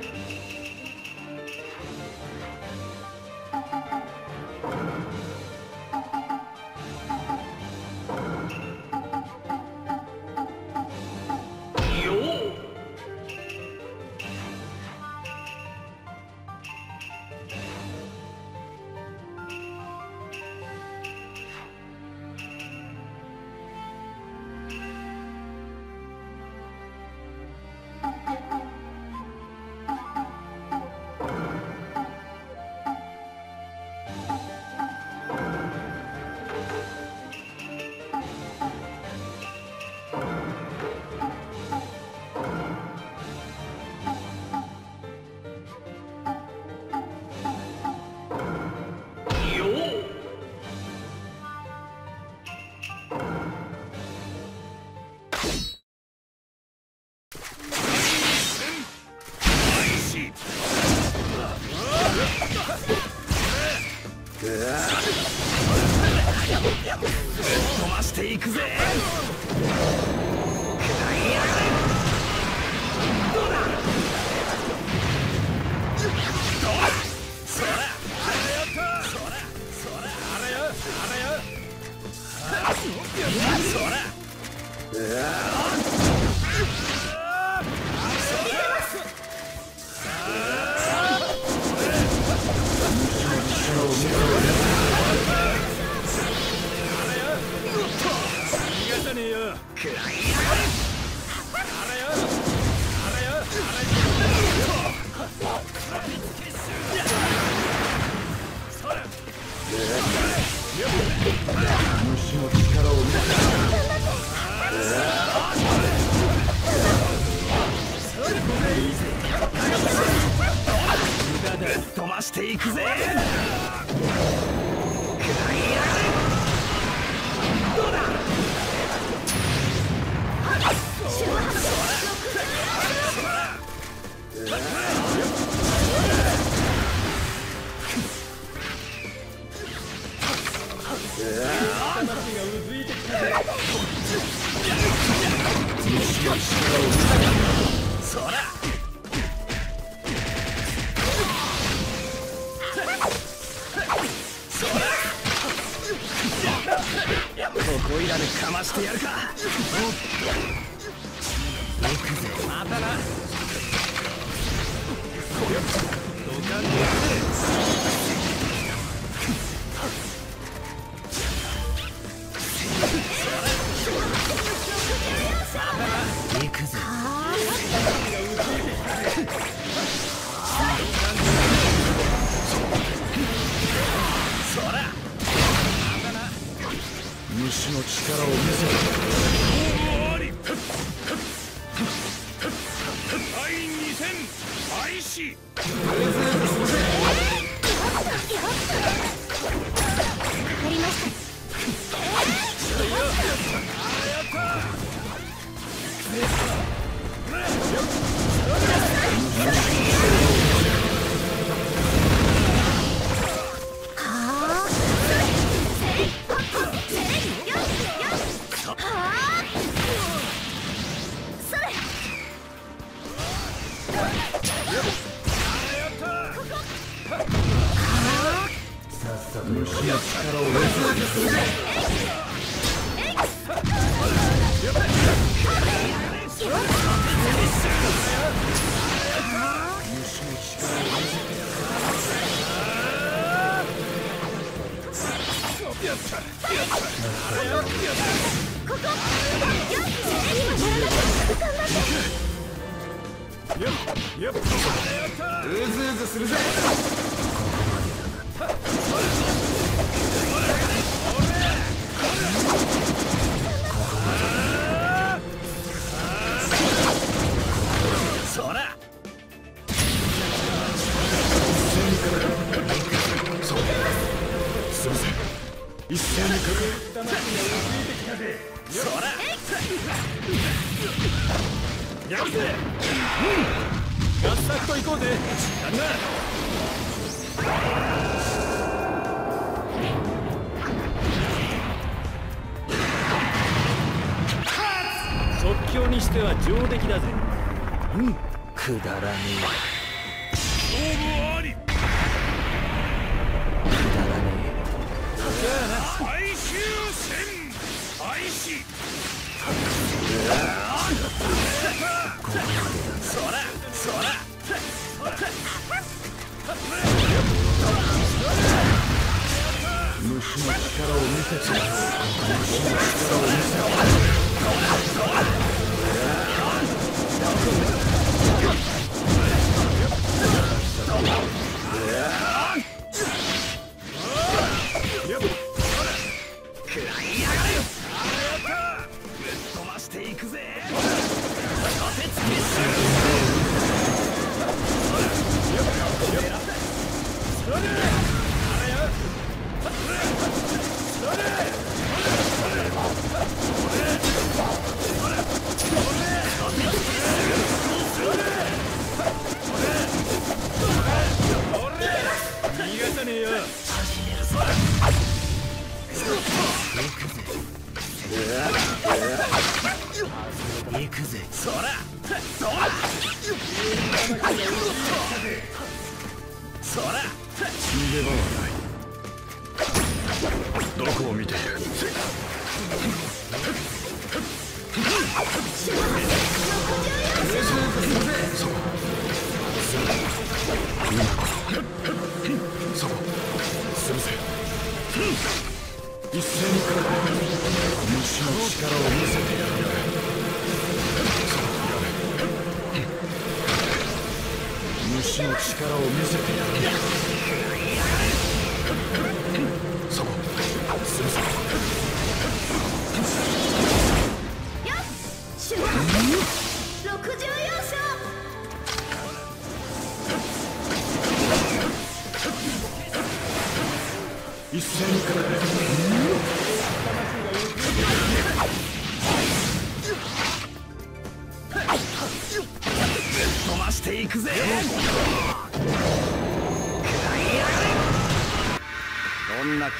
即興にしては上出来だぜ。うん、くだらねえ。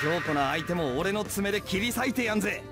強固な相手も俺の爪で切り裂いてやんぜ。